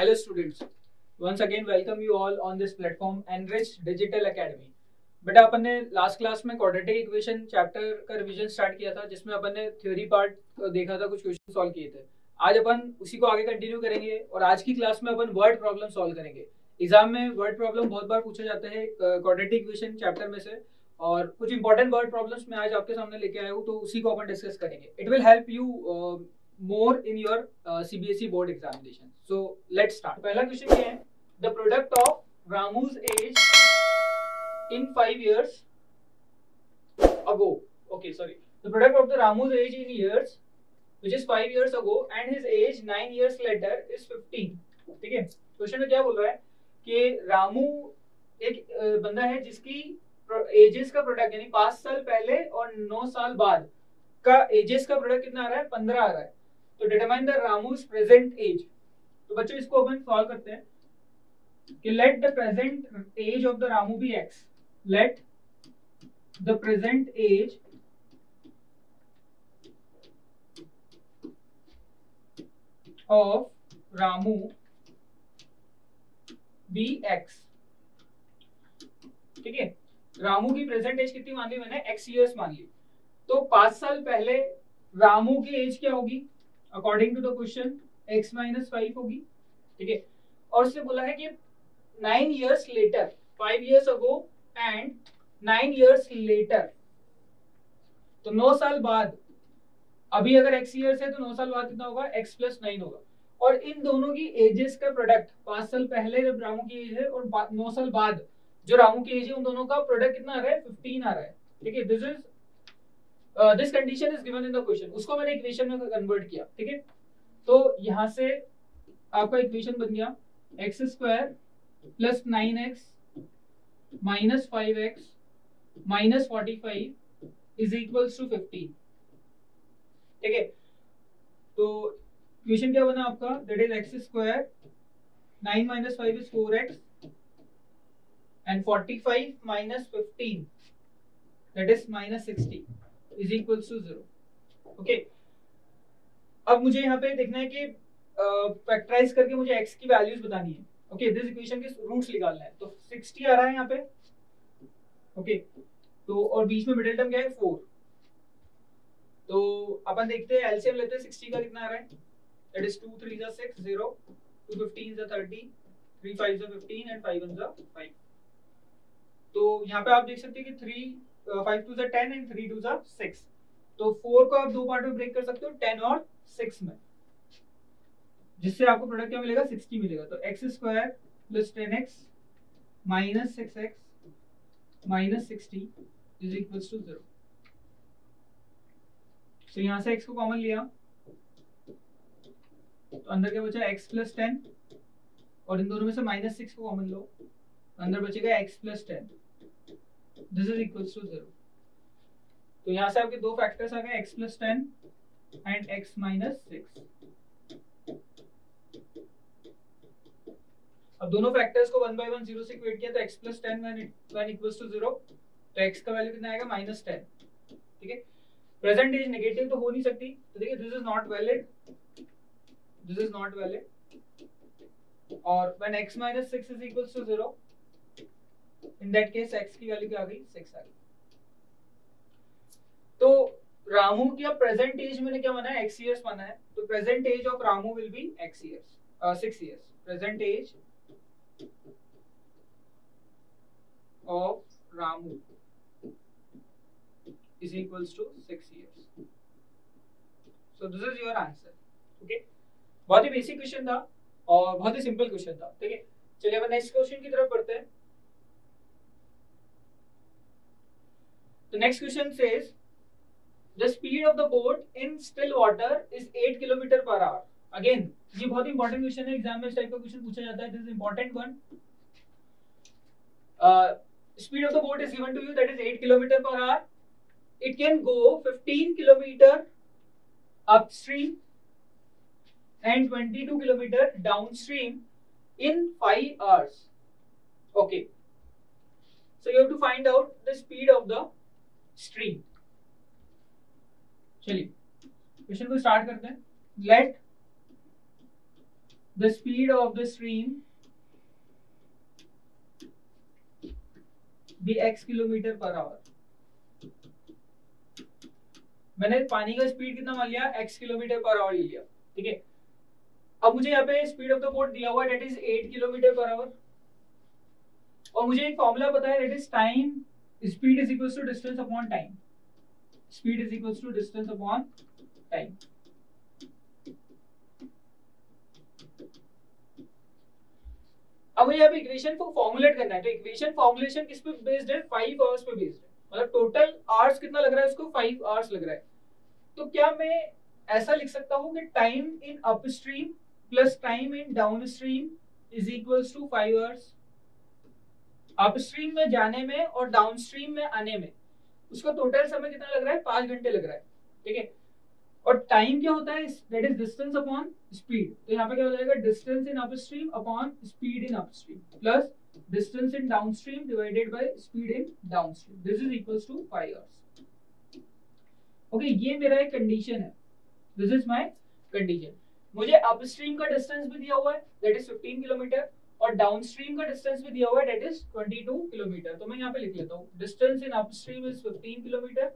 Hello students, once again welcome you all on this platform Enrich Digital Academy। बेटा अपन ने last class में quadratic equation chapter का revision start किया था, जिसमें अपन ने थ्योरी पार्ट देखा था, कुछ क्वेश्चन सॉल्व किए थे। आज अपन उसी को आगे कंटिन्यू करेंगे और आज की क्लास में अपन वर्ड प्रॉब्लम सॉल्व करेंगे। एग्जाम में वर्ड प्रॉब्लम बहुत बार पूछा जाता है क्वाड्रेटिक इक्वेशन चैप्टर में से, और कुछ इंपॉर्टेंट वर्ड प्रॉब्लम्स मैं आज आपके सामने लेके आया हूँ, तो उसी को अपन डिस्कस करेंगे। It will help you more in your CBSE board examination. So let's start. पहला क्वेश्चन क्या है? The product of Ramu's age in 5 years ago. Okay, sorry. The product of the Ramu's age in years, which is 5 years ago, and his age 9 years later is 15. ठीक है? Question में क्या बोल रहा है कि रामू एक बंदा है जिसकी एजेस का प्रोडक्ट यानी 5 साल पहले और 9 साल बाद का एजेस का प्रोडक्ट कितना आ रहा है? 15 आ रहा है। तो determine the Ramu's present age. तो बच्चों इसको अपन सॉल्व करते हैं कि let the present age of the Ramu be x. Let the present age of Ramu be x. ठीक है, रामू की प्रेजेंट एज कितनी मान ली मैंने? एक्स ईयर्स मान ली। तो 5 साल पहले रामू की एज क्या होगी? According to the question x minus 5 होगी। ठीक है, और उसने बोला है कि 9 years later, 5 years ago and 9 years later, तो 9 साल बाद, अभी अगर x years है तो 9 साल बाद कितना होगा? x plus 9 होगा। और इन दोनों की एजेस का प्रोडक्ट, 5 साल पहले जब रामू की एज है और 9 साल बाद जो रामू की एज है, उन दोनों का प्रोडक्ट कितना आ रहा है? 15 आ रहा है। ठीक है, this is this condition is given in the question. उसको मैंने इक्वेशन में कन्वर्ट किया। ठीक है, तो यहाँ से आपका इक्वेशन बन गया x square plus 9x minus 5x minus 45 is equals to 15। ठीक है, तो इक्वेशन क्या बना आपका? That is x square 9 minus 5 is 4x and 45 minus 15 that is minus 60 is equals to 0. Okay. अब मुझे यहाँ पे देखना है कि फैक्टराइज करके मुझे x की वैल्यूज बतानी है। ओके, दिस इक्वेशन के रूट्स निकालना है। तो 60 आ रहा है यहाँ पे। ओके, तो और बीच में मिडिल टर्म क्या है? 4। तो अपन देखते हैं, एलसीएम लेते हैं। 60 का कितना आ रहा है? That is 2 3 is 6 0 2 15 is 30 3 5 is 15 and 5 is 5। तो यहाँ पे आप देख सकते हैं कि 5 2 10 एंड 3 2 6। तो 4 को आप 2 पार्ट में ब्रेक कर सकते हो, 10 और 6 में, जिससे आपको प्रोडक्ट क्या मिलेगा? 60 मिलेगा। तो x square plus 10x minus 6x minus 60 is equals to 0। तो यहाँ से x को कॉमन लिया, तो अंदर क्या बचा? x प्लस 10, और इन दोनों में से माइनस 6 को कॉमन लो, अंदर बचेगा x plus 10। This is equals to 0. तो यहाँ से आपके दो फैक्टर्स आ गए, x plus 10 and x minus 6. अब दोनों फैक्टर्स को 1 by 1 0 से इक्वेट किया, तो x plus 10 when equals to 0, तो x का वैल्यू कितना आएगा? minus 10. ठीक है, प्रेजेंट एज नेगेटिव तो हो नहीं सकती, तो देखिए this is not valid, this is not valid. और when x minus 6 is equals to 0, in that case x की वैल्यू क्या आ गई? 6 आ गई। तो रामू क्या प्रेजेंट एज मैंने क्या माना है? x इयर्स माना है। तो present age of Ramu will be x years 6 years. Present age of Ramu is equals to 6 years. So this is your answer. Okay, बहुत ही बेसिक क्वेश्चन था और बहुत ही सिंपल क्वेश्चन था। ठीक है, चलिए अब नेक्स्ट क्वेश्चन की तरफ बढ़ते हैं। The next question says the speed of the boat in still water is 8 km per hour. Again, ये बहुत important question है, exam में इस type का question पूछा जाता है। This is important one. Speed of the boat is given to you, that is 8 km per hour. It can go 15 km upstream and 22 km downstream in 5 hours. Okay. So you have to find out the speed of the stream. चलिए question को start करते हैं। Let the speed of the stream be x kilometre per hour. मैंने पानी का speed कितना मान लिया, x किलोमीटर पर आवर लिया, ठीक है। अब मुझे यहाँ पे स्पीड ऑफ द बोट दिया हुआ है that is 8 kilometre per hour, और मुझे एक फॉर्मूला पता है that is time, speed is equals to distance upon time, speed is equals to distance upon time. अब मुझे अब इक्वेशन को फॉर्मुलेट करना है, तो इक्वेशन फॉर्मुलेशन किस पे बेस्ड है, 5 आवर्स पे बेस्ड है। मतलब टोटल आवर्स कितना लग रहा है उसको, 5 आवर्स लग रहा है। तो क्या मैं ऐसा लिख सकता हूं कि time in upstream plus time in downstream is equals to 5 hours. Upstream में जाने में और डाउनस्ट्रीम में आने में उसका टोटल समय कितना लग रहा है, 5 घंटे लग रहा है, ठीक है। और टाइम क्या होता है, that is distance upon speed. तो यहाँ पे क्या हो जाएगा, distance in upstream upon speed in upstream plus distance in downstream divided by speed in downstream, this is equals to 5 hours. Okay, ये मेरा एक कंडीशन है, दिस इज माय कंडीशन। मुझे अपस्ट्रीम का डिस्टेंस भी दिया हुआ है दैट इज 15 किलोमीटर और डाउनस्ट्रीम का डिस्टेंस भी दिया हुआ है दैट इज 22 किलोमीटर। तो मैं यहाँ पे लिख लेता हूँ distance in upstream is 15 kilometre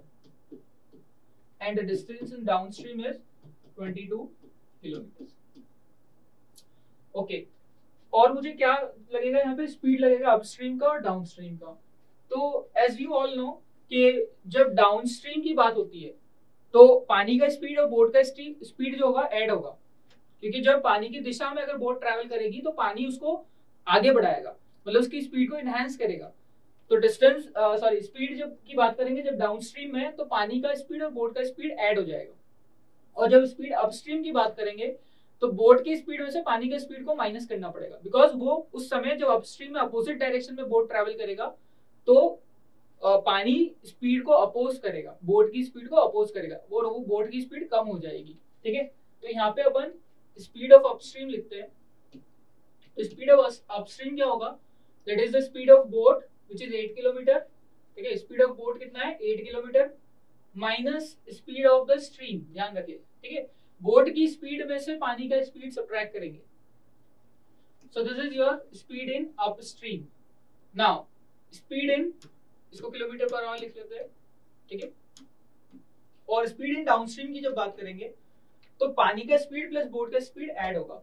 and the distance in downstream is 22 kilometers. Okay. और मुझे क्या लगेगा यहाँ पे, स्पीड लगेगा अपस्ट्रीम का और डाउनस्ट्रीम का। तो एज यू ऑल नो कि जब डाउनस्ट्रीम की बात होती है तो पानी का स्पीड और बोट का स्पीड जो होगा ऐड होगा, क्योंकि जब पानी की दिशा में अगर बोट ट्रैवल करेगी तो पानी उसको आगे बढ़ाएगा, मतलब उसकी स्पीड को इनहेंस करेगा। तो डिस्टेंस सॉरी स्पीड जब की बात करेंगे जब डाउनस्ट्रीम में, तो पानी का स्पीड और बोट का स्पीड ऐड हो जाएगा। और जब स्पीड अपस्ट्रीम की बात करेंगे तो बोट की स्पीड में से पानी के स्पीड को माइनस करना पड़ेगा, बिकॉज वो उस समय जब अपस्ट्रीम में अपोजिट डायरेक्शन में बोट ट्रैवल करेगा तो पानी स्पीड को अपोज करेगा, बोट की स्पीड को अपोज करेगा और वो बोट की स्पीड कम हो जाएगी, ठीक है। तो यहाँ पे अपन स्पीड ऑफ अपस्ट्रीम लिखते हैं। तो स्पीड ऑफ अपस्ट्रीम क्या होगा, that is the speed of boat which is 8 kilometre, ठीक है। स्पीड ऑफ बोट कितना है, 8 kilometre minus speed of the stream, ध्यान रखिए, ठीक है। बोट की स्पीड में से पानी का स्पीड सबट्रैक्ट करेंगे, so this is your speed in upstream. Now speed in, इसको किलोमीटर पर आवर लिख लेते हैं, ठीक है। और स्पीड इन डाउनस्ट्रीम की जब बात करेंगे तो पानी का स्पीड प्लस बोट का स्पीड ऐड होगा,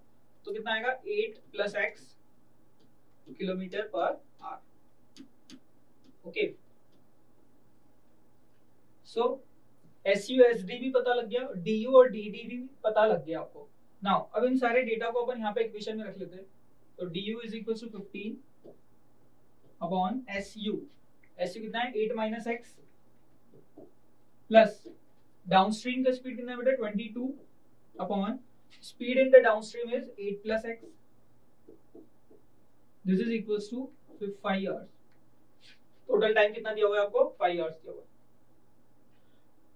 तो कितना आएगा 8 plus x kilometre per hour. Okay, so SUSD भी पता लग गया, DU और DD भी पता लग गया आपको। नाउ अब इन सारे डेटा को अपन यहाँ पे इक्वेशन में रख लेते हैं। तो DU is equal to 15 upon SU, SU कितना है 8 माइनस एक्स, प्लस डाउनस्ट्रीम का स्पीड कितना है बेटा 22 upon speed in the downstream is 8 plus x, this is equal to 5 hours. Total time कितना दिया हुआ है आपको, 5 आवर्स दिया हुआ है।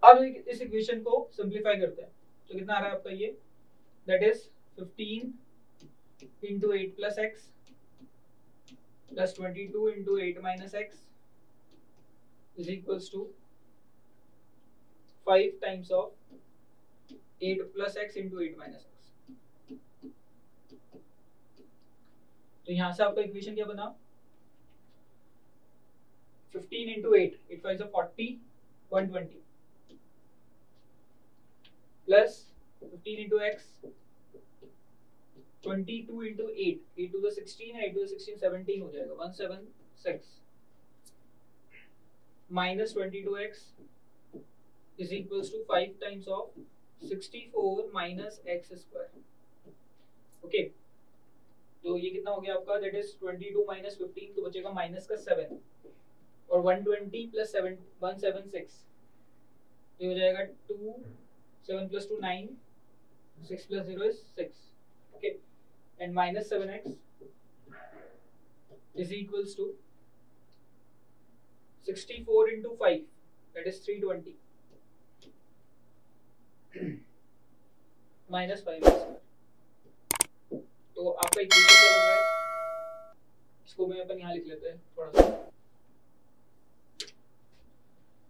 अब इस इक्वेशन को सिंपलीफाई करते हैं, तो कितना आ रहा है आपका ये, that is 15 into 8 plus x plus 22 into 8 minus x is equals to 5 times of 8 plus x into 8 minus x। तो यहाँ से आपका इक्वेशन क्या बना, 15 into 8, it was a 40, 120 plus 15 into x, 22 into 8, 8 to the 16 and 8 to the 16, 17 हो जाएगा, 176 minus 22x is equals to 5 times of 64 minus x square, okay। तो ये कितना हो गया आपका, that is 22 minus 15, तो बचेगा minus का 7 और 120 प्लस 176 हो जाएगा 2, 7 plus 2 9, 6 plus 0 is 6, okay. And minus 7x is equals to 64 into 5 that is 320 minus 5। तो आपका इक्वेशन क्या बन रहा है, इसको मैं अपन यहाँ लिख लेते हैं थोड़ा सा,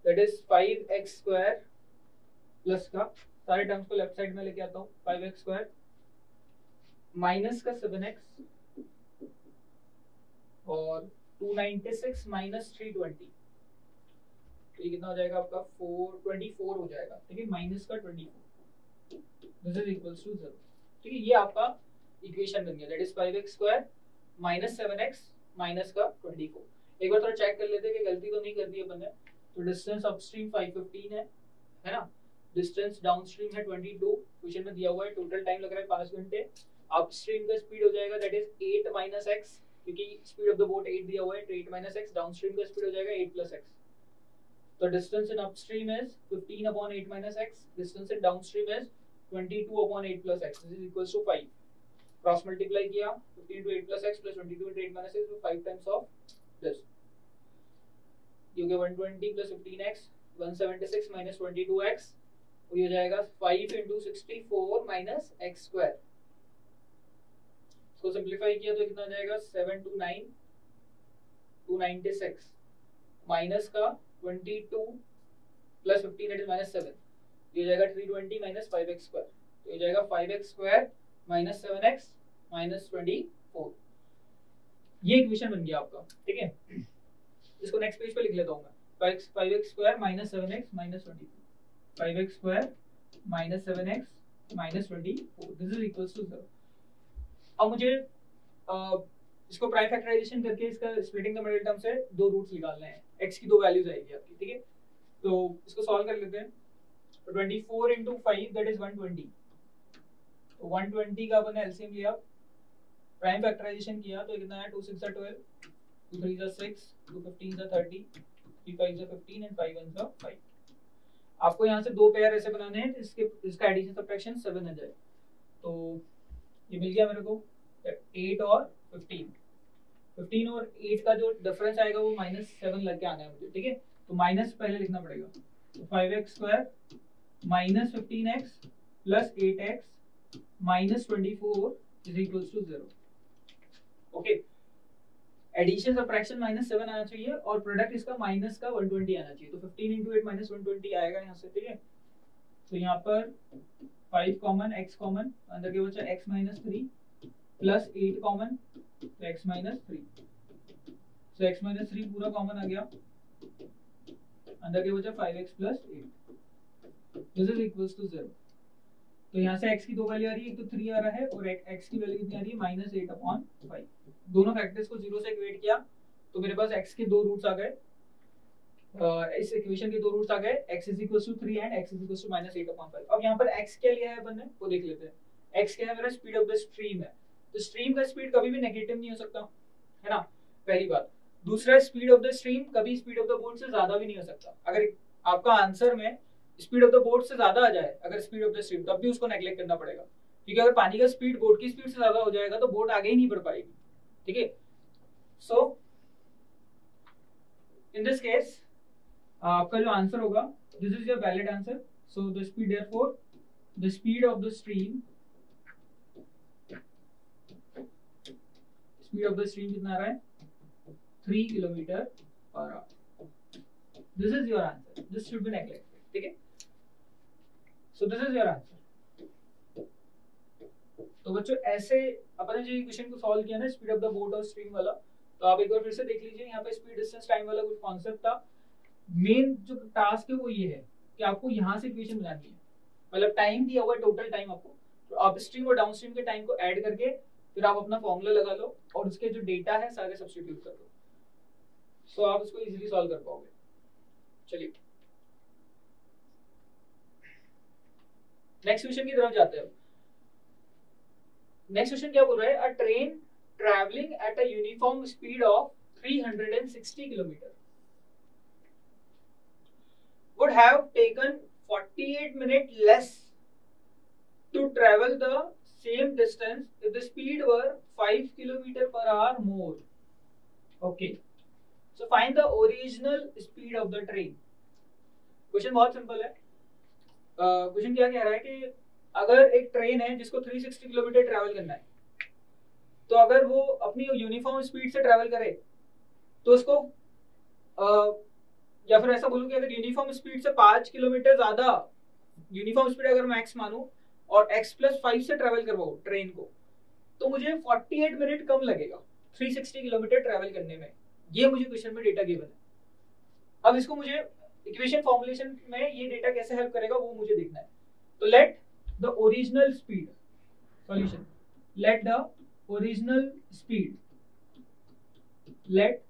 that is 5x square plus का सारे टर्म्स को लेफ्ट साइड में लेके आता हूँ, 5x स्क्वायर माइनस का 7x और 296 माइनस 320 तो ये कितना हो जाएगा आपका 424 हो जाएगा, ठीक है, माइनस का 24 दिस इज इक्वल्स टू 0, ठीक है। ये आपका इक्वेशन बन गया, that is 5x2 minus 7x minus का 24। एक बार थोड़ा चेक कर लेते हैं कि गलती तो नहीं कर दी अपन ने। तो डिस्टेंस अपस्ट्रीम 515 है ना, डिस्टेंस डाउनस्ट्रीम है 22, क्वेश्चन में दिया हुआ है टोटल टाइम लग रहा है 5 घंटे। अपस्ट्रीम का स्पीड हो जाएगा दैट इज 8 minus x, क्योंकि स्पीड ऑफ द बोट 8 दिया हुआ है, तो 8 minus x। डाउनस्ट्रीम का स्पीड हो जाएगा 8 plus x। तो distance in upstream is 15 upon 8 minus x, distance in downstream is 22 upon 8 plus x, this is equals to 5। Cross multiply किया 15 into 8 plus x plus 22 into 8 minus x, 5 times of this ये हो गया 120 plus 15x, 176 minus 22x, ये हो जाएगा 5 into 64 minus x square। इसको simplify किया तो कितना हो जाएगा 729 296 माइनस का 22 प्लस 15 इट इज माइनस 7, ये हो जाएगा 320 माइनस 5x square, तो ये जाएगा 5x2 माइनस 7x माइनस 24। ये इक्वेशन बन गया आपका, ठीक है। इसको नेक्स्ट पेज पे लिख लेता हूं मैं, 5x2 minus 7x minus 24, 5x2 minus 7x minus 24 this is equals to 0। अब मुझे इसको प्राइम फैक्टराइजेशन करके इसका स्प्लिटिंग द मिडिल टर्म से दो रूट्स निकालने हैं, x की दो वैल्यूज आएगी आपकी, ठीक है। तो इसको सॉल्व कर लेते हैं। तो 24 into 5 दैट इज 120, तो 120 का अपन एलसीएम लिया, प्राइम फैक्टराइजेशन किया तो कितना आया 2 6 12, 2 3 is 6, 2 15 is 30, 3 5 is 15 and 5 1 is 5। आपको यहाँ से दो पेयर ऐसे बनाने हैं, इसका एडिशन सबट्रैक्शन 7 आ जाए। तो ये मिल गया मेरे को 8 और 15, 15 और 8 का जो डिफरेंस आएगा वो माइनस 7 लग के आना है मुझे, ठीक है। तो माइनस पहले लिखना पड़ेगा, तो 5x2 minus 15x plus 8x minus 24 is equals to 0, okay. Addition subtraction minus 7 आना चाहिए और प्रोडक्ट इसका माइनस का 120 आना चाहिए, तो 15 into 8 minus 120 आएगा यहाँ से, ठीक है। तो यहाँ पर 5 कॉमन, x कॉमन, अंदर के बचा x minus 3 प्लस 8 कॉमन, तो x minus 3, तो x minus 3 पूरा कॉमन आ गया, अंदर के बचा 5x plus 8 this is equals to 0। तो यहाँ से x की दो वैल्यू आ रही है, एक तो 3 आ रहा है और x की वैल्यू कितनी आ रही है माइनस 8 अपॉन 5। दोनों फैक्टर्स को 0 से इक्वेट किया तो मेरे पास x के दो रूट्स आ गए, इस इक्वेशन के दो रूट्स आ गए x is equals to 3 and x is equals to minus 8 upon 5। अब यहाँ पर x क्या लिया है अपन ने वो देख लेते हैं। x क्या है मेरा, स्पीड ऑफ द स्ट्रीम है, तो स्ट्रीम का स्पीड कभी भी नेगेटिव नहीं हो सकता, है ना, पहली बात। दूसरा, स्पीड ऑफ द स्ट्रीम कभी स्पीड ऑफ द बोट से ज्यादा भी नहीं हो सकता। अगर आपका आंसर में स्पीड ऑफ द बोट से ज्यादा आ जाए अगर स्पीड ऑफ द स्ट्रीम, तब भी उसको नेगलेक्ट करना पड़ेगा, क्योंकि अगर पानी का स्पीड बोट की स्पीड से ज्यादा हो जाएगा तो बोट आगे ही नहीं बढ़ पाएगी, ठीक है। सो इन दिस केस आपका जो आंसर होगा this is your valid answer. So the speed, therefore the speed of the stream, speed of the stream कितना आ रहा है 3 kilometre per hour, this is your answer, this should be neglected, ठीक है। So this is your answer। तो बच्चों ऐसे अपने जो इक्वेशन को सॉल्व किया ना, स्पीड ऑफ द बोट और स्ट्रीम वाला, तो आप एक बार फिर से देख लीजिए। यहाँ पे स्पीड डिस्टेंस टाइम वाला कुछ कॉन्सेप्ट था, मेन जो टास्क है वो ये है कि आपको यहाँ से इक्वेशन बनानी है, मतलब टाइम दिया हुआ है टोटल टाइम आपको, तो आप स्ट्रीम और डाउनस्ट्रीम के टाइम को ऐड करके फिर आप अपना फॉर्मूला लगा लो और उसके जो डेटा है सारे सब्स्टिट्यूट कर लो, सो आप उसको इजीली सॉल्व कर पाओगे। चलिए नेक्स्ट क्वेश्चन की तरफ जाते हैं। नेक्स्ट क्वेश्चन क्या बोल रहा है, a train travelling at a uniform speed of 360 kilometre would have taken 48 minute less to travel the same distance if the speed were 5 kilometre per hour more. Okay, so find the original speed of the train. Question बहुत simple है। Question क्या कह रहा है कि अगर एक train है जिसको 360 किलोमीटर ट्रैवल करना है, तो अगर वो अपनी यूनिफॉर्म स्पीड से ट्रैवल करे तो उसको या फिर ऐसा बोलूँ कि अगर यूनिफॉर्म स्पीड से 5 किलोमीटर ज़्यादा, यूनिफॉर्म स्पीड अगर मैं x मानूं और x प्लस 5 से ट्रैवल करवाऊँ ट्रेन को, तो मुझे 48 मिनट कम लगेगा 360 किलोमीटर ट्रैवल करने में। ये मुझे क्वेश्चन में डेटा गिवन है। अब इसको मुझे इक्वेशन फॉर्मुलेशन में ये डेटा कैसे हेल्प करेगा वो मुझे देखना है। तो let the original speed solution, let the original speed, let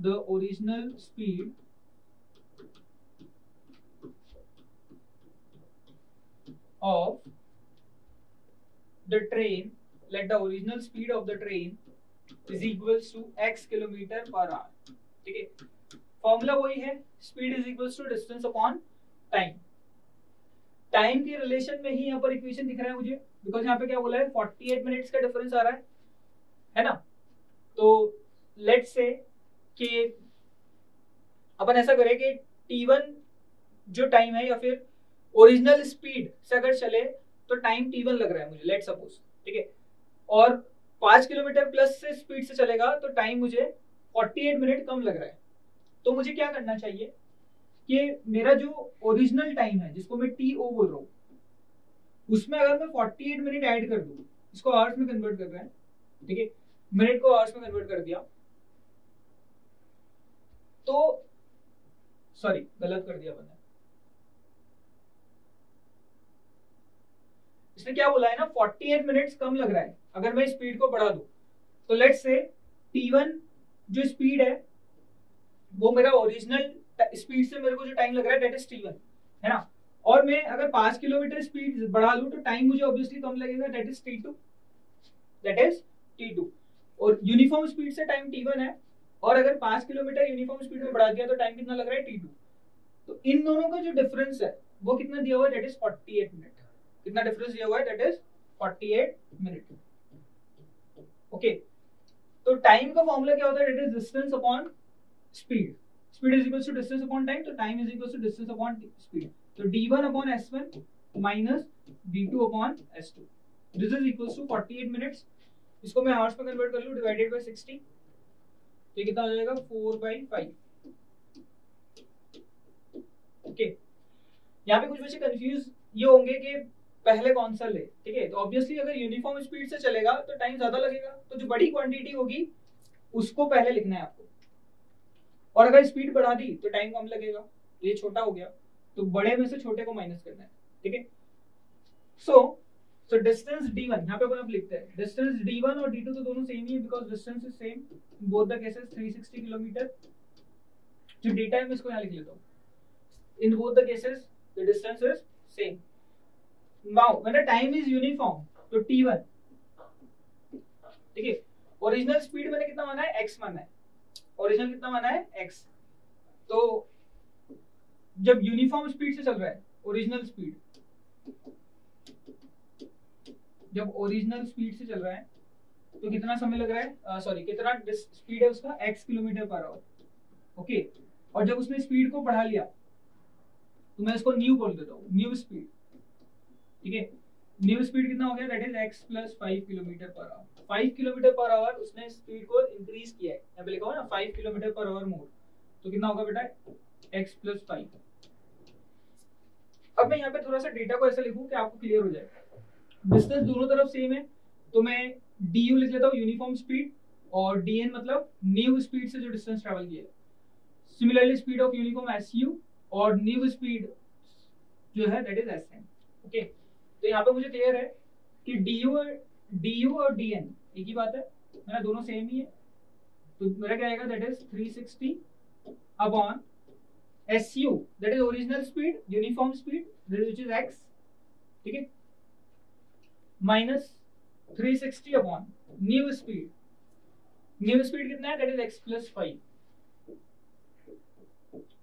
the original speed of the train, let the original speed of the train is equals to x kilometer per hour। ठीक है, formula वही है, speed is equals to distance upon time। Time के relation में ही यहाँ पर equation दिख रहा है मुझे, बिकॉज यहाँ पे क्या बोला है 48 मिनट्स का डिफरेंस आ रहा है ना। तो लेट्स से कि अपन ऐसा करें कि t1 जो टाइम है या फिर ओरिजिनल स्पीड से अगर चले तो टाइम t1 लग रहा है मुझे, लेट सपोज, ठीक है, और 5 किलोमीटर प्लस से स्पीड से चलेगा तो टाइम मुझे 48 मिनट कम लग रहा है। तो मुझे क्या करना चाहिए कि मेरा जो ओरिजिनल टाइम है जिसको मैं to बोल रहा हूँ उसमें अगर मैं 48 मिनट ऐड कर दूँ, इसको आवर्स में कन्वर्ट कर रहे हैं, ठीक है, मिनट को आवर्स में कन्वर्ट कर दिया, तो सॉरी गलत कर दिया मैंने, इसने क्या बोला है ना 48 मिनट्स कम लग रहा है अगर मैं स्पीड को बढ़ा दूं। तो लेट्स से t1 जो स्पीड है वो मेरा ओरिजिनल स्पीड से मेरे को जो टाइम लग रहा है दैट इज t1 है ना, और मैं अगर 5 किलोमीटर स्पीड बढ़ा लूं तो टाइम मुझे ऑब्वियसली कम लगेगा that is t2, that is t2, और यूनिफॉर्म स्पीड से टाइम t1 है और अगर 5 किलोमीटर यूनिफॉर्म स्पीड में बढ़ा दिया तो टाइम कितना लग रहा है t2। तो इन दोनों का जो डिफरेंस है वो कितना दिया हुआ है दैट इज 48 मिनट, कितना डिफरेंस दिया हुआ है दैट इज 48 मिनट। ओके, तो टाइम का फॉर्मूला क्या होता है that is distance upon speed, speed is equal to distance upon time, तो time is equal to distance upon speed. तो d1 upon s1 minus d2 upon s2, this is equal to 48 minutes, इसको मैं hours में convert कर लूं divided by 60, तो ये कितना हो जाएगा 4/5। ओके, यहां पे कुछ बच्चे कंफ्यूज ये होंगे कि पहले कौन सा ले, ठीक है, तो ऑब्वियसली अगर यूनिफॉर्म स्पीड से चलेगा तो टाइम ज्यादा लगेगा, तो जो बड़ी क्वांटिटी होगी उसको पहले लिखना है आपको, और अगर स्पीड बढ़ा दी तो टाइम कम लगेगा, ये छोटा हो गया तो बड़े में से छोटे को माइनस करना है, ठीक है। सो डिस्टेंस d1 यहां पे आप लिखते हैं, डिस्टेंस d1 और d2 तो दोनों सेम ही है because distance is same in both the cases 360 kilometre. जो डेटा है मैं इसको यहां लिख लेता हूं, in both the cases the distance is same. Now, when the time is uniform, तो t1, ठीक है, ओरिजिनल स्पीड मैंने कितना माना है x माना है, ओरिजिनल कितना माना है x, तो जब यूनिफॉर्म स्पीड से चल रहा है ओरिजिनल स्पीड, जब ओरिजिनल स्पीड से चल रहा है तो कितना समय लग रहा है, कितना स्पीड है उसका x kilometre per hour, okay, और जब उसने स्पीड को बढ़ा लिया तो मैं इसको न्यू बोल देता हूँ, न्यू स्पीड, ठीक है, न्यू स्पीड कितना हो गया that is x + 5 kilometre per hour, 5 kilometre per hour उसने स्पीड को इंक्रीज किया है, यहां पे लिखा हुआ है ना 5 किलोमीटर पर आवर मोर, तो कितना होगा बेटा x + 5। अब मैं यहां पे थोड़ा सा डेटा को ऐसा लिखूं कि आपको क्लियर हो जाए, डिस्टेंस दोनों तरफ सेम है तो मैं du लिख लेता हूं यूनिफॉर्म स्पीड, और dn मतलब न्यू स्पीड से जो डिस्टेंस ट्रैवल किया है, similarly speed of uniform su और न्यू स्पीड जो है दैट इज sn। ओके, तो यहाँ पे मुझे क्लियर है कि DU और DN एक ही बात है, मेरा दोनों सेम ही है, तो मेरा क्या आएगा that is 360 upon SU that is original speed uniform speed which is x, ठीक है, minus 360 upon new speed, new speed कितना है that is x plus 5,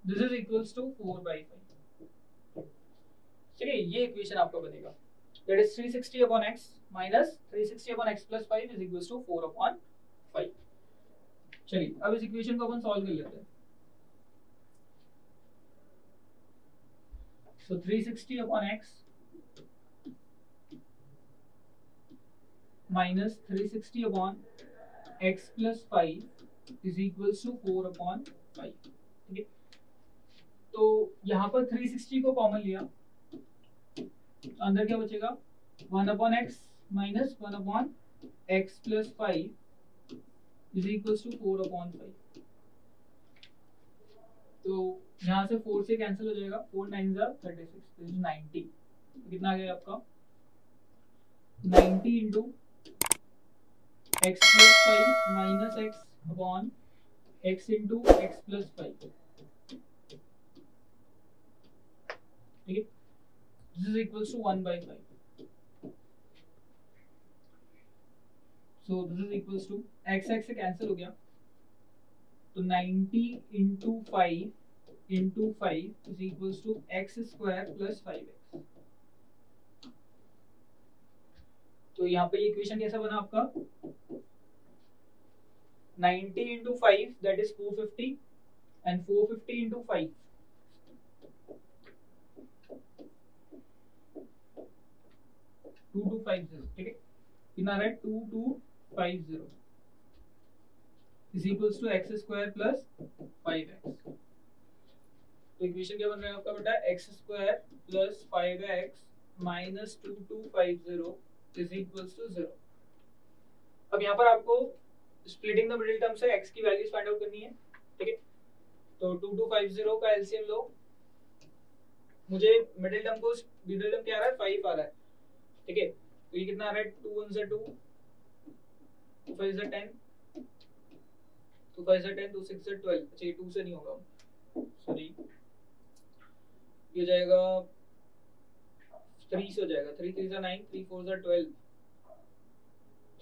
this is equals to 4/5, ठीक है, ये इक्वेशन आपको बनेगा that is 360 upon x minus 360 upon x plus 5 is equals to 4/5। चलिए अब इस इक्वेशन को अपन सॉल्व कर लेते हैं। So 360 upon x minus 360 upon x plus 5 is equals to 4/5, ठीक है, तो यहाँ पर 360 को कॉमन लिया तो अंदर क्या बचेगा 1 upon x minus 1 upon x plus 5 is equals to 4/5। तो यहाँ से 4 से कैंसिल हो जाएगा, 4 9 36, 90। तो कितना आ गया आपका 90 into x plus 5 minus x upon x into x plus 5, ठीक है। This is equals to 1/5। So this is equals to x से कैंसिल हो गया, तो 90 into 5 is equals to x square plus 5x। तो यहाँ पे इक्वेशन कैसा बना आपका 90 into 5 that is 450 and 450 into 5 2250, ठीक है। कितना है 2250 is equals to x square plus 5x। तो इक्वेशन क्या बन रहा है आपका बेटा x square plus 5x minus 2250 is equals to 0। अब यहाँ पर आपको स्प्लिटिंग द मिडिल टर्म से x की वैल्यूज फाइंड आउट करनी है, ठीक है। तो 2250 का एलसीएम लो, मुझे मिडिल टर्म क्या आ रहा है 5 आ रहा है, ठीक है। तो ये कितना आ रहा है 2 1 2 5 10, तो 5 10, 2 6 12, अच्छा ये 2 से नहीं होगा, सॉरी ये जाएगा 3 से हो जाएगा, 3 3 9, 3 4 12,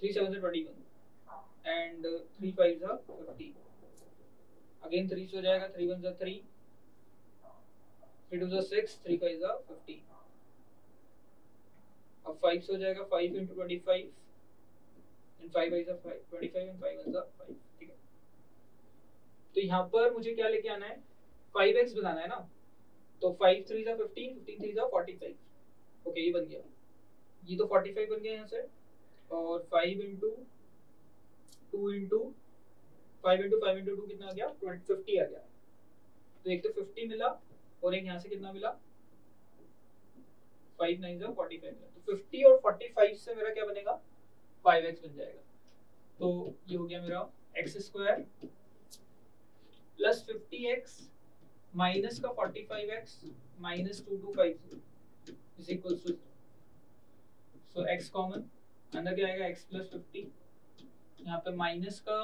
3 7 21 एंड 3 5 50, अगेन 3 से हो जाएगा, 3 1 3, 3 2 6, 3 5 50। अब 5 से हो जाएगा 5 into 25 एंड 5 5 25 एंड 5 1 5, ठीक है। तो यहाँ पर मुझे क्या लेके आना है 5x बनाना है ना, तो 5 3 15, 15 3 45, ओके ये बन गया, ये तो 45 बन गया यहाँ से, और 5 इंटू 2 इंटू 5 इंटू 2 कितना आ गया 50 आ गया। तो एक तो 50 मिला और एक यहाँ से कितना मिला 5 9 45 मिला। तो 50 और 45 से मेरा क्या बनेगा 5x बन जाएगा। तो ये हो गया मेरा x square plus 50x minus का 45x minus 2250 is equal to, so x common अंदर क्या आएगा x प्लस 50, यहाँ पे माइनस का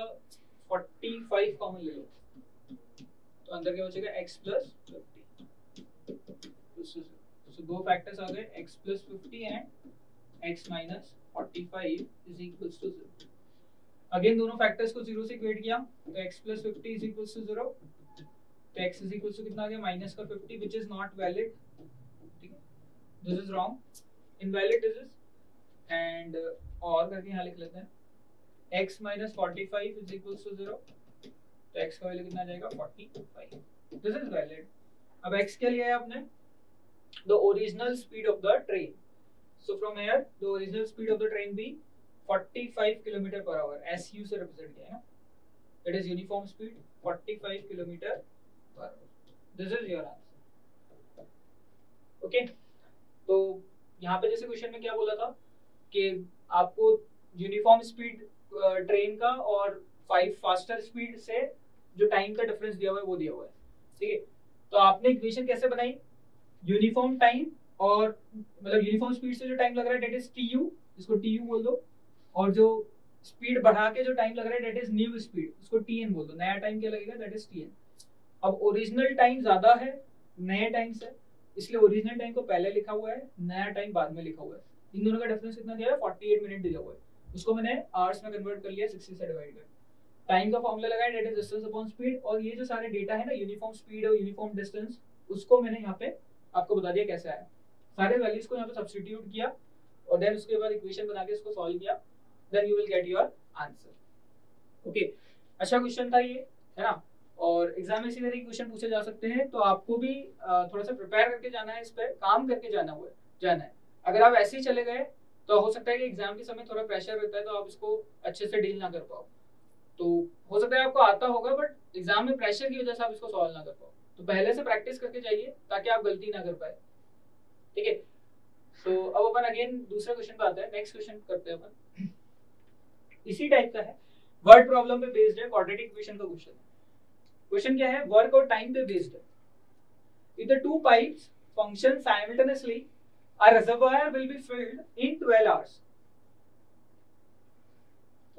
45 कॉमन ले लो, तो अंदर क्या बचेगा x प्लस 50। सो दो फैक्टर्स आ गए x plus 50 and x minus 45 is equal to 0। Again दोनों फैक्टर्स को 0 से इक्वेट किया, तो x plus 50 is equals to 0, तो x is equals to कितना आ गया minus का 50 which is not valid, ठीक है, this is wrong, invalid this is, and और करके यहाँ लिख लेते हैं x minus 45 is equals to 0, तो x का वैल्यू कितना आ जाएगा 45, this is valid। अब x क्या लिया है आपने the original speed of the train, so from here the original speed of the train be 45 kilometre per hour, S U से रिप्रेजेंट किया है ना, it is uniform speed 45 kilometre per hour, this is your answer, okay. तो यहाँ पे जैसे question में क्या बोला था कि आपको यूनिफॉर्म स्पीड ट्रेन का और 5 फास्टर स्पीड से जो टाइम का डिफरेंस दिया हुआ है वो दिया हुआ है, ठीक है। तो आपने इक्वेशन कैसे बनाई यूनिफॉर्म टाइम और मतलब यूनिफॉर्म स्पीड से जो टाइम लग रहा है दैट इज टी यू, इसको टी यू बोल दो, और जो स्पीड बढ़ा के जो टाइम लग रहा है दैट इज न्यू स्पीड, उसको tn बोल दो, नया टाइम क्या लगेगा दैट इज tn। अब ओरिजिनल टाइम ज्यादा है नए टाइम से, इसलिए ओरिजिनल टाइम को पहले लिखा हुआ है, नया टाइम बाद में लिखा हुआ है। इन दोनों का डिफरेंस कितना दिया है 48 मिनट दिया हुआ है, उसको मैंने आवर्स में कन्वर्ट कर लिया 60 से डिवाइड कर। टाइम का फार्मूला लगाया that is distance upon speed, और ये जो सारे डेटा है ना यूनिफॉर्म स्पीड और यूनिफॉर्म डिस्टेंस उसको मैंने यहाँ पे आपको बता दिया कैसे आया, सारे वैल्यूज को यहाँ पे सब्स्टिट्यूट किया और देन उसके बाद इक्वेशन बना के इसको सॉल्व किया, then you will get your answer, okay. अच्छा क्वेश्चन था ये, है ना, और एग्जाम में इसी तरह के क्वेश्चन पूछे जा सकते हैं, तो आपको भी थोड़ा सा प्रिपेयर करके जाना है, इस पर काम करके जाना है। अगर आप ऐसे ही चले गए तो हो सकता है कि एग्जाम के समय थोड़ा प्रेशर रहता है तो आप इसको अच्छे से डील ना कर पाओ, तो हो सकता है आपको आता होगा बट एग्जाम में प्रेशर की वजह से आप इसको सॉल्व ना कर पाओ, तो पहले से प्रैक्टिस करके जाइए ताकि आप गलती ना कर पाए, ठीक है। तो अब अपन अगेन दूसरे क्वेश्चन पे आते हैं, नेक्स्ट क्वेश्चन करते हैं अपन। इसी टाइप का है, वर्ड प्रॉब्लम पे बेस्ड है, क्वाड्रेटिक इक्वेशन का क्वेश्चन। क्वेश्चन क्या है, वर्क और टाइम पे बेस्ड है। If the two pipes function simultaneously, a reservoir will be filled in 12 hours.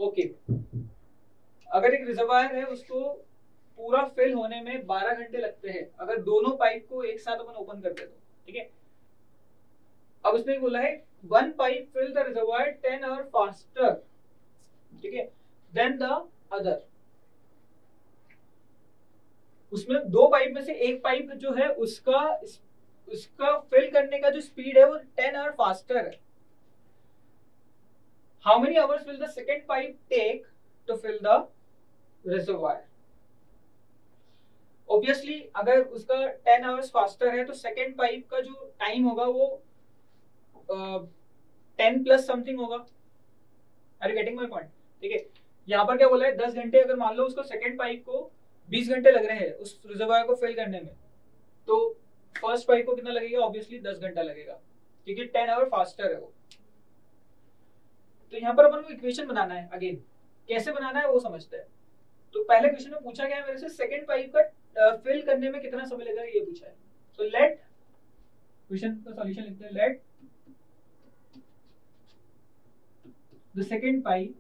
Okay. अगर एक रिजर्वायर है उसको पूरा फिल होने में 12 घंटे लगते हैं, अगर दोनों पाइप को एक साथ अपन ओपन करते तो, ठीक है। अब उसने बोला है one pipe fill the reservoir 10 hour faster, ठीक है, देन द अदर। उसमें दो पाइप में से एक पाइप जो है उसका फिल करने का जो स्पीड है वो 10 आवर फास्टर है। How many hours will the second pipe take to fill the reservoir? Obviously अगर उसका 10 आवर्स फास्टर है तो सेकंड पाइप का जो टाइम होगा वो 10 प्लस समथिंग होगा। Are you getting my point? ठीक है, यहाँ पर क्या बोला है 10 घंटे, अगर मान लो उसको सेकंड पाइप को 20 घंटे लग रहे हैं उस रिजर्वायर को फिल करने में, तो फर्स्ट पाइप को कितना लगेगा? ऑब्वियसली 10 घंटा लगेगा क्योंकि 10 आवर फास्टर है वो। तो यहाँ पर अपन को इक्वेशन बनाना है, अगेन कैसे बनाना है वो समझते हैं। तो पहले क्वेश्चन में पूछा गया है मेरे से सेकंड पाइप का फिल करने में कितना समय लगेगा ये पूछा है। तो लेट, क्वेश्चन का सॉल्यूशन लिखते हैं, let the second pipe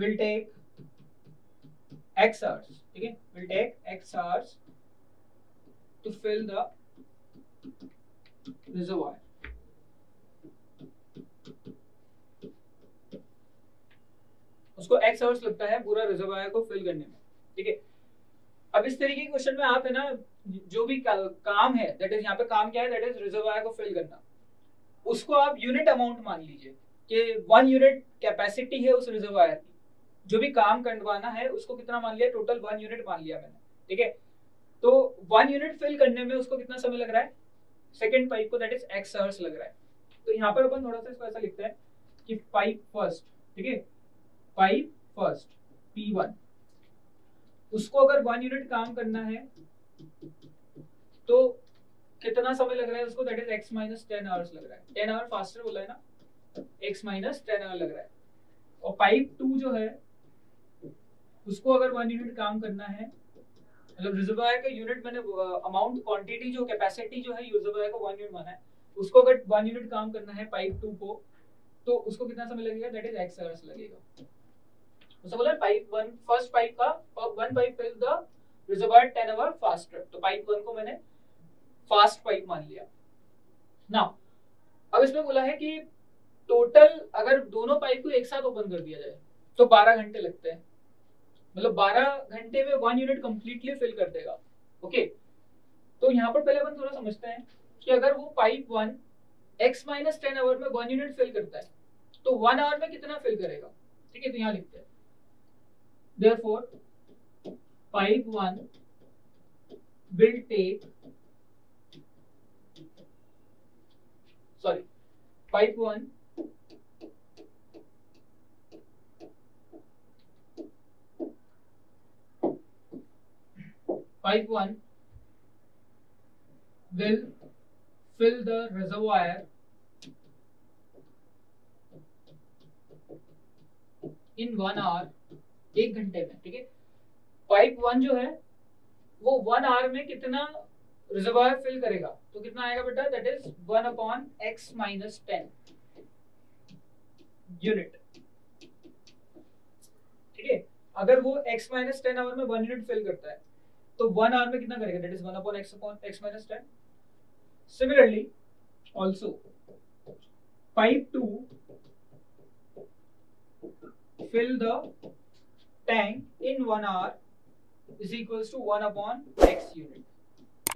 will take x hours, okay, will take x hours to fill the reservoir. उसको x hours लगता है पूरा रिजर्वायर को फिल करने में, ठीक है। अब इस तरीके के क्वेश्चन में आप है ना जो भी काम है, दैट इज यहाँ पे काम क्या है, दैट इज रिजर्वायर को फिल करना, उसको आप यूनिट अमाउंट मान लीजिए कि 1 यूनिट कैपेसिटी है उस रिजर्वायर की, जो भी काम करवाना है उसको कितना मान लिया, टोटल 1 यूनिट मान लिया मैंने, ठीक है। तो 1 यूनिट फिल करने में उसको कितना समय लग रहा है सेकंड पाइप को, दैट इज एक्स आवर्स लग रहा है। तो यहाँ पर अपन थोड़ा सा इसको ऐसा लिखते हैं कि पाइप फर्स्ट, ठीक है, पाइप फर्स्ट P1, उसको अगर 1 यूनिट काम करना है तो कितना समय लग रहा है उसको, that is x minus 10 hours लग रहा है। 10 आवर फास्टर बोला है ना, x minus 10 आवर लग रहा है। और पाइप 2 जो है उसको अगर 1 यूनिट काम करना है, मतलब रिजर्वायर का यूनिट मैंने अमाउंट क्वांटिटी जो कैपेसिटी जो है रिजर्वायर को 1 यूनिट माना है, उसको अगर 1 यूनिट काम करना है पाइप 2 को, तो उसको कितना समय लगेगा, दैट इज x आवर्स लगेगा। उसको बोला पाइप 1 फर्स्ट पाइप का one pipe fill the reservoir 10 hour faster, तो पाइप 1 को मैंने फास्ट पाइप मान लिया ना। अब इसमें बोला है कि टोटल अगर दोनों पाइप को एक साथ ओपन कर दिया जाए तो 12 घंटे लगते हैं, मतलब 12 घंटे में 1 यूनिट कंप्लीटली फिल कर देगा। ओके, तो यहाँ पर पहले अपन थोड़ा समझते हैं कि अगर वो पाइप 1 x माइनस 10 आवर में 1 यूनिट फिल करता है तो 1 आवर में कितना फिल करेगा, ठीक है। तो यहाँ लिखते हैं therefore pipe 1 will take pipe 1 will fill the reservoir in 1 hour, एक घंटे में, ठीक है। pipe 1 जो है वो 1 आवर में कितना रिजर्वायर फिल करेगा, तो कितना आएगा बेटा, दैट इज 1/(x - 10 यूनिट, ठीक है। अगर वो x minus 10 आवर में 1 यूनिट फिल करता है तो 1 आवर में कितना करेगा, that is 1/(x - 10। Similarly also pipe 2 fill the tank in 1 hour is equals to 1/(x) unit.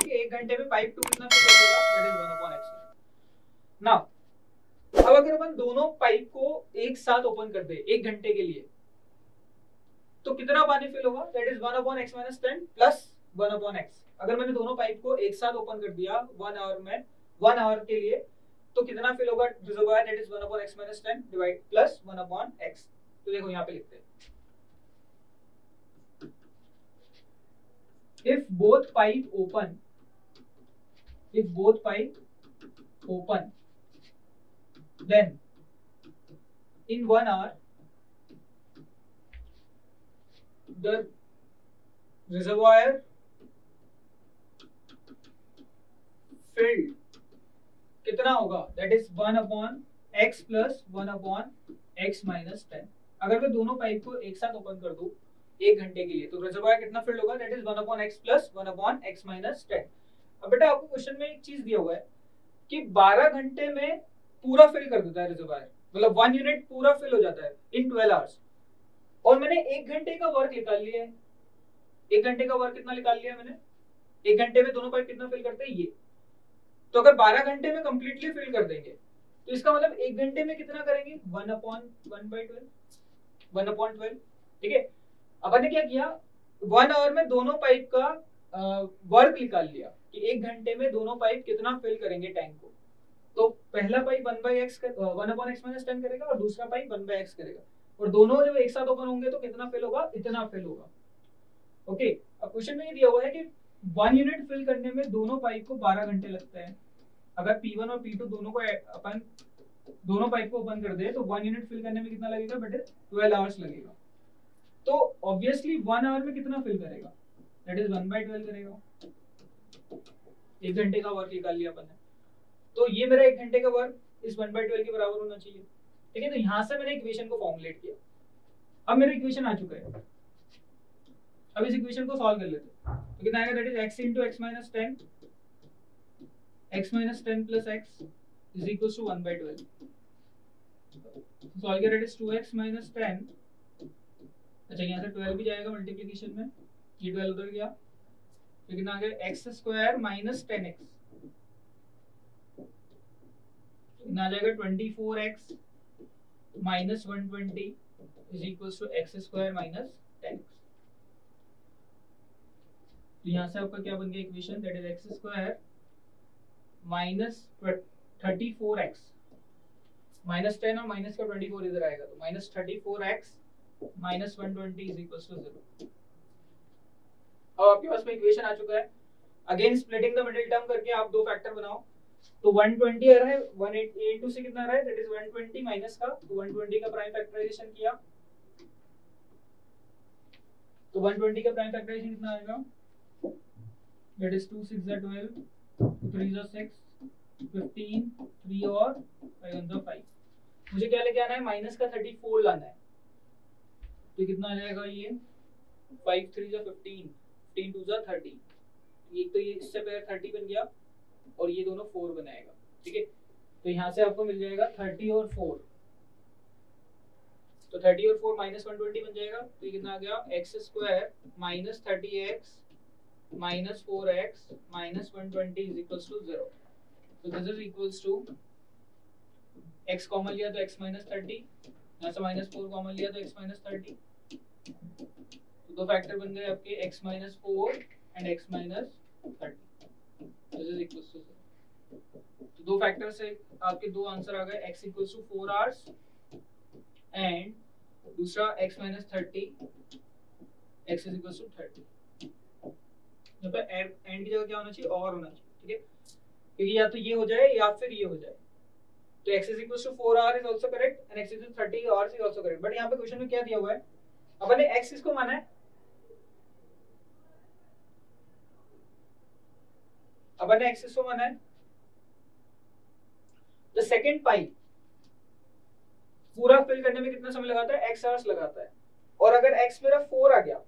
एक घंटे में पाइप 2 कितना फिल कर देगा। नाउ अब अगर अपन दोनों पाइप को एक साथ ओपन कर दे एक घंटे के लिए तो कितना पानी फिल होगा, that is 1/(x - 10 plus 1/x। अगर मैंने दोनों पाइप को एक साथ ओपन कर दिया 1 आवर में 1 आवर के लिए तो कितना फिल होगा reservoir, that is 1/(x - 10 divide plus 1/x। तो देखो यहाँ पे लिखते हैं if both pipe open if both pipe open, then in 1 hour the reservoir filled कितना होगा? That is 1/x plus 1/x minus 10. अगर मैं दोनों पाइप को एक साथ ओपन कर दूं 1 घंटे के लिए तो रिजर्वायर कितना फिल्ड होगा? That is 1/x plus 1/x minus 10. अब बेटा आपको क्वेश्चन में एक चीज दिया हुआ है कि 12 घंटे में पूरा फिल कर देता है रिजर्वायर, मतलब 1 यूनिट पूरा फिल हो जाता है इन 12 आवर्स, और मैंने 1 घंटे का वर्क निकाल लिया है। 1 घंटे का वर्क कितना निकाल लिया मैंने? 1 घंटे में दोनों पाइप कितना फिल करते हैं ये, तो अगर 12 घंटे में कंप्लीटली फिल कर देंगे तो इसका मतलब 1 घंटे में कितना करेंगे? 1/12। ठीक है, अब हमने क्या किया, 1 आवर में दोनों पाइप का वर्क निकाल लिया कि 1 घंटे में दोनों पाइप कितना फिल करेंगे टैंक को। तो पहला पाइप 1/x minus 10 करेगा और दूसरा पाइप 1/x करेगा, और दोनों जब एक साथ ओपन होंगे तो कितना फिल होगा? इतना फिल होगा। ओके, अब क्वेश्चन में ये दिया हुआ है कि 1 यूनिट फिल करने में दोनों पाइप को 12 घंटे लगते हैं। अगर P1 और P2 दोनों पाइप को ओपन कर दे तो 1 यूनिट फिल करने में कितना लगेगा बेटे? 12 आवर्स लगेगा। तो ऑब्वियसली 1 आवर में कितना फिल करेगा? दैट इज 1/12 करेगा। 1 घंटे का वर्क निकाल लिया अपन ने, तो ये मेरा 1 घंटे का वर्क इस 1/12 के बराबर होना चाहिए। ठीक है, तो यहाँ से मैंने इक्वेशन को फॉर्मुलेट किया। अब मेरा इक्वेशन आ चुका है, अब इस इक्वेशन को सॉल्व कर लेते हैं। तो कितना आएगा? That is x minus 10 plus x is equals to 1/12। Solve किया, दैट इज 2x minus 10। अच्छा, यहाँ से 12 भी जाएगा मल्टीप्लिकेशन में, ये 12 उधर गया, तो कितना आ गया? x² minus 10x। कितना आ जाएगा? 24x minus 120 is equals to x² minus 10x। तो यहाँ से आपका क्या बन गया equation? That is x² minus 34x minus 10 और माइनस का 24 इधर आएगा तो minus 34x minus 120 is equal to 0। अब आपके पास में इक्वेशन आ चुका है। Again splitting the middle term करके आप दो फैक्टर बनाओ, तो 120 आ रहा है, 180 से कितना आ रहा है? दैट इज 120 माइनस का, तो 120 का प्राइम फैक्टराइजेशन किया तो 120 का प्राइम फैक्टराइजेशन कितना आएगा? That is 2 6 12 3 6 15 3 और 5 5। मुझे क्या लेके आना है? माइनस का 34 लाना है, तो कितना आ जाएगा ये? 5 3 15 15 2 30। एक तो ये इससे पहले 30 बन गया और ये दोनों 4 बनाएगा। ठीक है, तो यहाँ से आपको मिल जाएगा 30 और 4, तो 30 और 4 माइनस 120 बन जाएगा, तो कितना आ गया? x² minus 30x minus 4x minus 120 is equals to 0. So this is equals to x common लिया तो x minus 30, यहाँ से minus 4 common लिया तो x minus 30, तो दो फैक्टर बन गए आपके x minus 4 and x minus 30. This is equals to 0. तो दो फैक्टर से आपके दो आंसर आ गए, x equals to 4 hours and दूसरा x minus 30, x is equals to 30. यहाँ पे एंड की जगह क्या होना चाहिए? और होना चाहिए। ठीक है, क्योंकि या तो ये हो जाए या फिर ये हो जाए। तो x equals to 4 hours is also correct and x equals to 30 hours is also correct। But यहाँ पे क्वेश्चन में क्या दिया हुआ है? अपने x किसको माना है? अपने x किसको माना है? The second pipe पूरा फिल करने में कितना समय लगाता है? x hours लगाता है, और अगर x मेरा 4 आ गया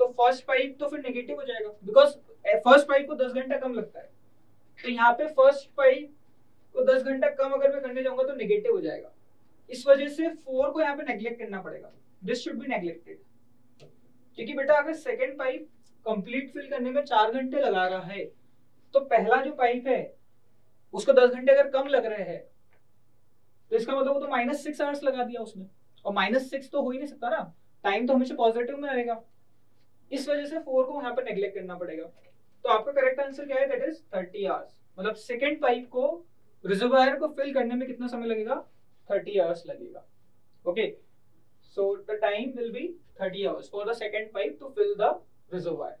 तो फर्स्ट पाइप तो फिर नेगेटिव हो जाएगा, बिकॉज़ फर्स्ट पाइप को 10 घंटा कम लगता है। तो यहाँ पे फर्स्ट पाइप को 10 घंटा कम अगर मैं करने जाऊंगा तो नेगेटिव हो जाएगा, इस वजह से 4 को यहाँ पे नेगलेक्ट करना पड़ेगा। दिस शुड बी नेगलेक्टेड, क्योंकि बेटा अगर सेकंड पाइप कंप्लीट फिल करने में 4 घंटे लगा रहा है तो पहला जो पाइप है उसको 10 घंटे अगर कम लग रहे हैं तो इसका मतलब वो तो -6 आवर्स लगा दिया उसने, और -6 तो हो ही नहीं सकता ना, टाइम तो हमेशा पॉजिटिव में रहेगा, इस वजह से 4 को यहाँ पर नेगलेक्ट करना पड़ेगा। तो आपका करेक्ट आंसर क्या है? दैट इज 30 आवर्स, मतलब सेकंड पाइप को रिजर्वायर को फिल करने में कितना समय लगेगा? 30 आवर्स लगेगा। Okay, so the time will be 30 hours for the second pipe to fill the reservoir.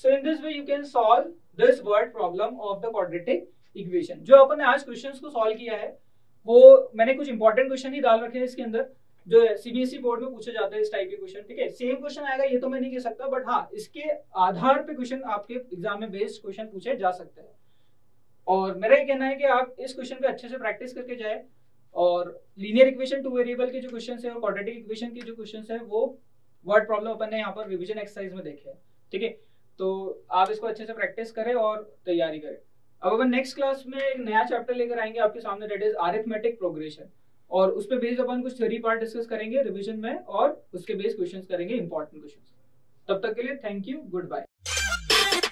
So in this way you can solve this word problem of the quadratic equation. जो अपन ने आज questions को solve किया है, वो मैंने कुछ important question ही डाल रखे हैं इसके अंदर जो सीबीएसई बोर्ड में पूछे जाते हैं इस टाइप के क्वेश्चन। ठीक है, सेम क्वेश्चन आएगा ये तो मैं नहीं कह सकता, बट हाँ इसके आधार पे क्वेश्चन आपके एग्जाम में बेस्ड क्वेश्चन पूछे जा सकते हैं। और मेरा ये कहना है कि आप इस क्वेश्चन पे अच्छे से प्रैक्टिस करके जाए और लीनियर इक्वेशन टू वेरिएबल के जो क्वेश्चन है और क्वाड्रेटिक इक्वेशन के जो क्वेश्चन है वो वर्ड प्रॉब्लम अपन ने यहाँ पर रिविजन एक्सरसाइज में देखे। ठीक है, तो आप इसको अच्छे से प्रैक्टिस करें और तैयारी करें। अब अपन नेक्स्ट क्लास में एक नया चैप्टर लेकर आएंगे आपके सामने, दैट इज अरिथमेटिक प्रोग्रेशन, और उस पे बेस्ड अपन कुछ थ्योरी पार्ट डिस्कस करेंगे रिवीजन में और उसके बेस्ड क्वेश्चंस करेंगे इंपॉर्टेंट क्वेश्चंस। तब तक के लिए थैंक यू, गुड बाय।